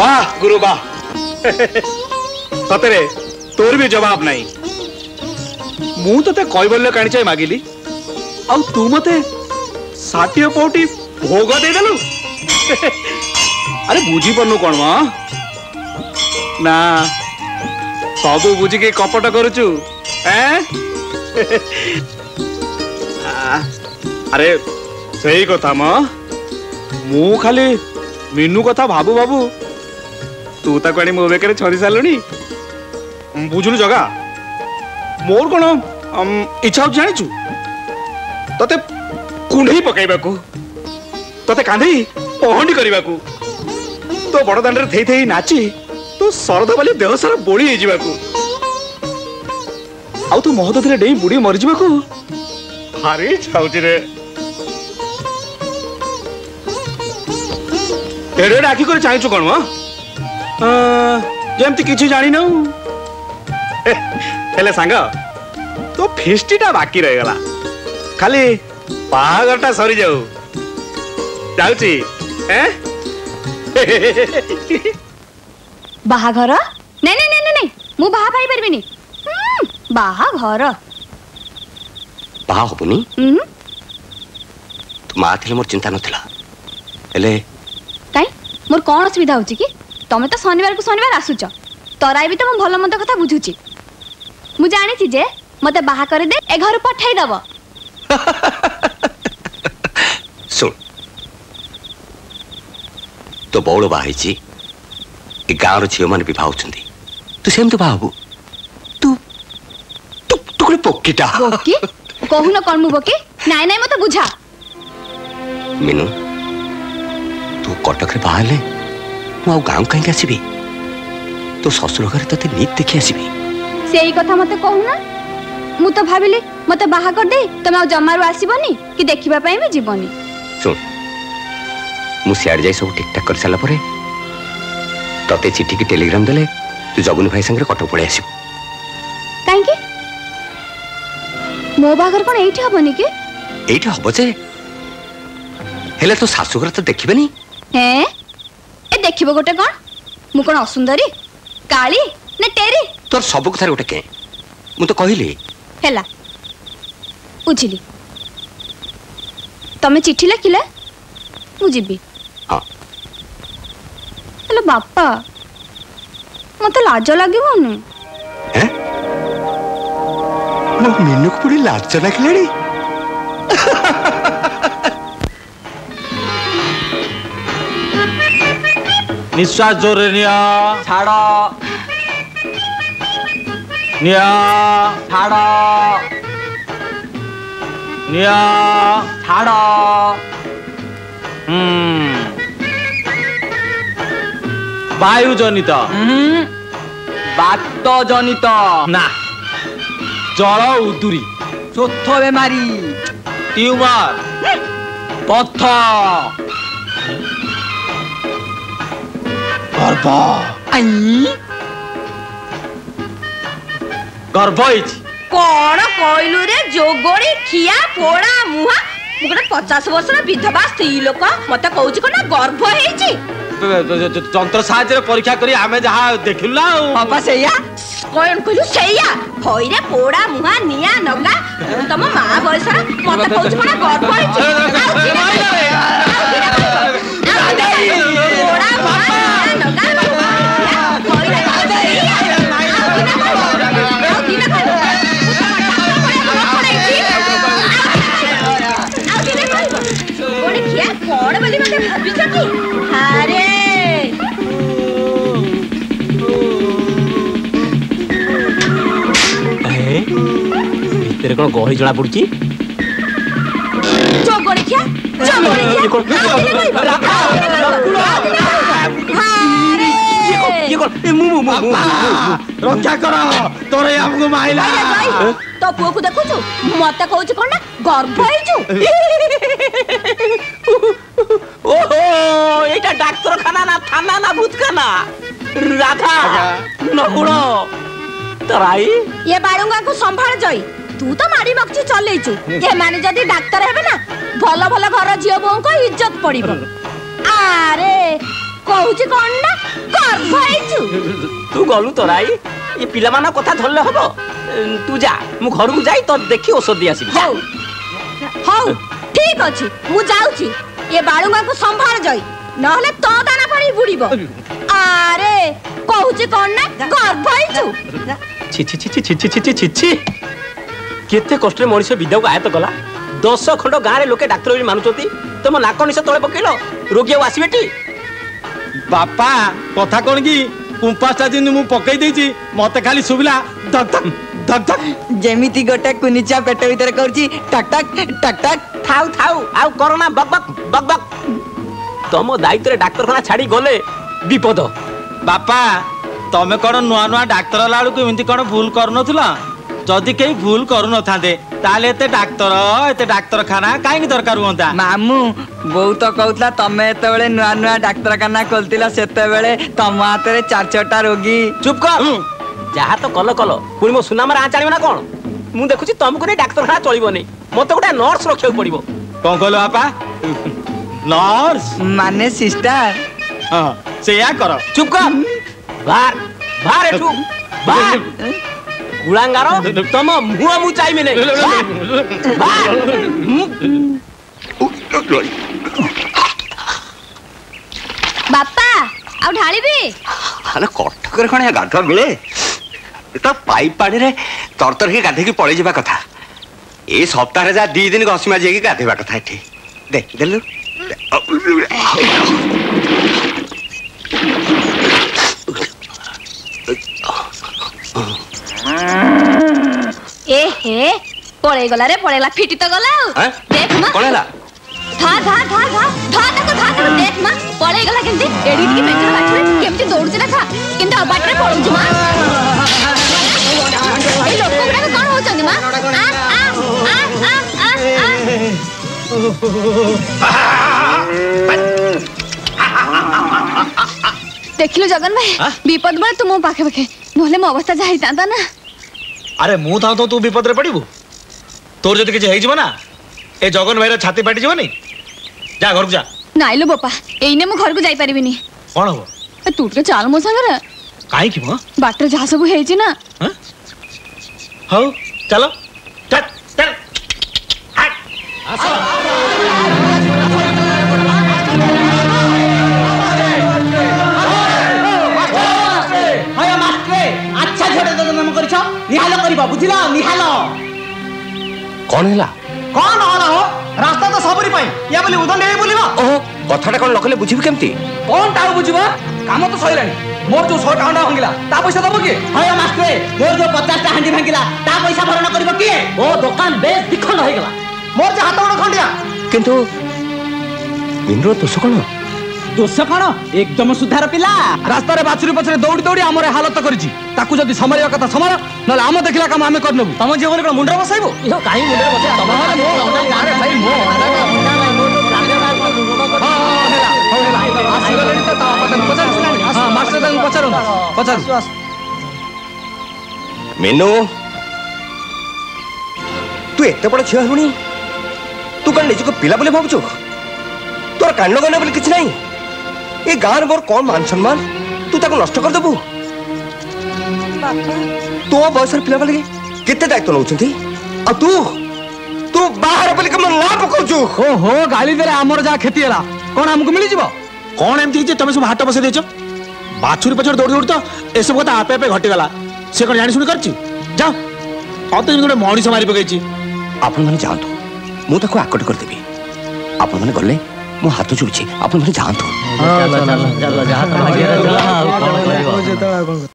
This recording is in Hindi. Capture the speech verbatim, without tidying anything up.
वाह गुरु वाह, सतरे तोर भी जवाब नहीं। मु तो ते कैवल्य कांचाई मागिली आउ तू मते साठी पौटी भोग दे देलु। अरे बुझी पन्नु कोण मा ना सबू बुझी के कपट करूचु अरे सही कथा मा मु खाली मीनू कथा भाबू भाबू तू ताको आनी मो बेकरे छरी सालुनी बुझुनु जगा मोर कोण इच्छा जानिचु तते कुंढई पकाइबाकू तते कांधई पहंडी करिबाकू तो बड़ दांडरे थेई थेई नाची तो सरद वाली देह सारा बोली हे जिबाकू आउ तो मोह दथरे डेई बुडी मरि जिबाकू भारी छाउची रे एड़े डाकी कर चाहि छु कोन वा जेमती किछि जानि न हेले सांगा तो फेस्टीटा बाकी रह गला खाली पाहागटा सरी जाऊ जाउची ए बाहा घर नै नै नै नै मु बाहा पाई परबे नी बाहा घर बाहा होबनी त माथिले मोर चिंता नथिला हेले काई मोर कोन असुविधा होची की तमे त शनिवार को शनिवार आसुच तराई भी त म भलो मन्द कथा बुझुची मु जानि छी जे मते बाहा करे दे ए घर पठाई दबो सुन तो बौल बाहिची ए गाँव झील मान भी भाउचंदी तू सेम तो भाबु तू तू टुकड़े पोकीटा पोकी कहू न कोन मु बोके नाय नाय मते बुझा मिनु तू कटक रे बाहले मु आ गाँव काई आसीबी तो ससुर घर तते नीत देखि आसीबी सेही कथा मते कहू ना मु तो भाबिले मते बाहा कर दे तमे आ जमारो आसीबनी कि देखिबा पई में जीवनी सुन मु सियार जाई सब ठीक ठाक कर साला परे तते चिट्ठी की टेलीग्राम देले तू जगुन भाई संगे कटक पड़े आसी काई के मो बागर कोन एठी हबनी के एठी हबो जे हेले तो सासुगर त देखिबनी हे ए देखिबो गोटे कोन मु कोन असुंदरी काली ना टेरी तोर सब कथा गोटे के मु तो कहिली हेला बुझिली तमे चिट्ठी लखिले मु जिबी हां हेलो बापा मते लाज लागिवनु हैं मो मेनू को पूरी लाज लागलेडी निश्वास जोरे निया छाड़ो निया छाड़ो निया छाड़ो हम्म वायु जनित हम्म वात जनित ना जल उदुरी चौथ बेमारी ट्यूमर पत्थर गर्भ आई गर्भ इच कोण कोइलु रे जोगोड़ी खिया पोड़ा मुहा मुगरे पचास वर्ष रे विधवा स्त्री लोक मते कहउची कोना गर्भ हेची तंत्र साहाय्य रे परीक्षा करी आमे जहा देखिलु बाबा सेया कोण कोइलु सेया होई रे पोड़ा मुहा निया नगा तम मा बयसा मते कहउची कोना गर्भ हेची तेरे को गोरी जड़ा पड़की जो गोरी क्या जो गोरी क्या हारे ये को ए मु मु मु रक्षा करो तोरे हमको माइला तो पुओ को देखो छु मते कहू छु कोना गर्भ होई छु ओहो एटा डाक्टरखाना ना थाना ना भूतखाना राधा नकुण तराई ये बाडुंगा को संभाल जई तू तो मारी बक्ची चलेइचु ए माने जदी डॉक्टर हेबे ना भलो भलो घर झियो बों को इज्जत पड़िबो अरे कहू छी कोन ना Gorpaichu. Tu golu torai. Ye pila mana kotha dholle hobo. Tu ja. Mu gharu ku jai to dekhi osod di asibi. Hau. Hau. Thik achi. Mu jauchi. Ye balunga ku sambhar jai. Nahale to dana pari buribo. Are kohuchi kon na Gorpaichu. Chi chi chi chi chi chi chi chi. Kete kostre monisha vidya ku ayato gala. दोसो खंडो गारे लोके डाक्टर भी मानुचोती तम नाक निस तळे पकेलो रोगी आसी बेटी बापा कथा कोन की कुंपास्टा दिन मु पकई देची मते खाली सुबिला धक धक धक धक जेमिति गोटा कुनिचा पेट भीतर करची टक टक टक टक थाउ थाउ आ कोरोना बक बक बक बक तम दायित्व रे डाक्टरखाना छाडी गले विपद बापा तमे कोन नुवा नुवा डाक्टर लाळु को इमिति कोन भूल करनथला जदी केई भूल करन थादे ताले एते डाक्टर एते डाक्टर खाना काई दरकार होता मामू बहु तो कहउतला तमे एते बेले नुवा नुवा डाक्टर खाना खोलतिला सेते बेले तम हाते रे चार चारटा रोगी चुप कर जहा तो कलो कलो पुनी मो सुनामर आ जानिबो ना कोन मु देखुची तम को डाक्टर खाना चलिबो नै मते गोटा नर्स रखियो पड़िबो कोन कहलो बापा नर्स माने सिस्टर हां सेया करो चुप कर बाहर बाहर एठू बाहर गुलांगारो तम मुआ मु चाहि में नै बापा आ ढाली भी अरे कटक रे कोन गाधो मिले एटा पाइप पानी रे तरतर के गाधे की पळे जेबा कथा ए सप्ताह रे जा दी दिन घसीमा जे के गाधेबा कथा एठी देख देलु एहे पळे गला रे पळेला फिटी तो गला देख मा पळेला धा धा धा धा धा तक धा तक देख मा पळे गला केमती एडी की बेचरा बाछरे केमती दौड़जे ना था केमती अबाट रे पळू जी मा ए लोक कोबरा कोन हो चंदी मा आ आ आ आ आ आ देखिलो जगन भाई विपद बड़ तुम पाखे पाखे नहले मो अवस्था जाई तांदा ना अरे मु था तो तू विपद रे पड़िबू तोर जति किछ हेइ जबो ना ए जगन भाई रे छाती पाटी जबो नी जा घर को जा नाइलो बापा एइने मु घर को जाई पारिबी नी कोन हो ए तू तो चाल मो संग रे काई कि मो बाटर जा सब हेइ छि ना ह हो चलो चल चल हट आसा निहालो करिबा बुझिला निहालो कोन हैला कोन होला हो रास्ता तो सबरी पई या बोली उधर नै बोलिबो ओहो कथाटा कोन लखले बुझिबी केमती कोन ताउ बुझिबो काम तो सइलानी मोर जो सौ टाउन भांगिला ता पैसा दबो के हाय मास्टर मोर जो पचास टा हांडी भांगिला ता पैसा भरण करिबो के ओ दुकान बेस दिखन होय गेला मोर जे हात उड खंडिया किंतु इंद्र तो सुकनो दोष कण एकदम सुधार पिला रास्ता रे बाछुरी पछरे दौड़ी दौड़ी हमरे हालत करिजी ताकू जदी समरिया कथा समर न हम देखला काम हमें करनबु तम जीवन रे मुंडर बसाइबो यो काई मुंडर बसा तम अरे भाई मो मुंडा भाई मो तो प्राण भाई मो हा होला होला आसी गले त ता पता पचास हां मास्टर तंग पचारो पचारो मेनू तू एते बड छिया हलुनी तू कण निजको पिला बोले भाबुचो तोर कांड गने बोले किछ नाही ए गार बर कोन मान सम्मान तू ताको नष्ट कर देबू बापा तो बसर पिला वाले केते दायित्व नउछंती आ तू तू बाहर बोली के मन ना पकउछु हो हो गाली दे रे हमर जा खेती हला कोन हमको मिली जीवो कोन एमती जे तमे सब हाट बसे देछो बाछुरी पछर दौड़ दौड़ तो ए सब कथा आपे आपे घटी गला से कोन जानि सुनि करछि जा आ तो गुडे मौड़ी समारी पकैछि आपन माने जांतु मु ताको आकट कर देबी आपन माने गले मो हाथ जोड़छि आपन माने जांतु।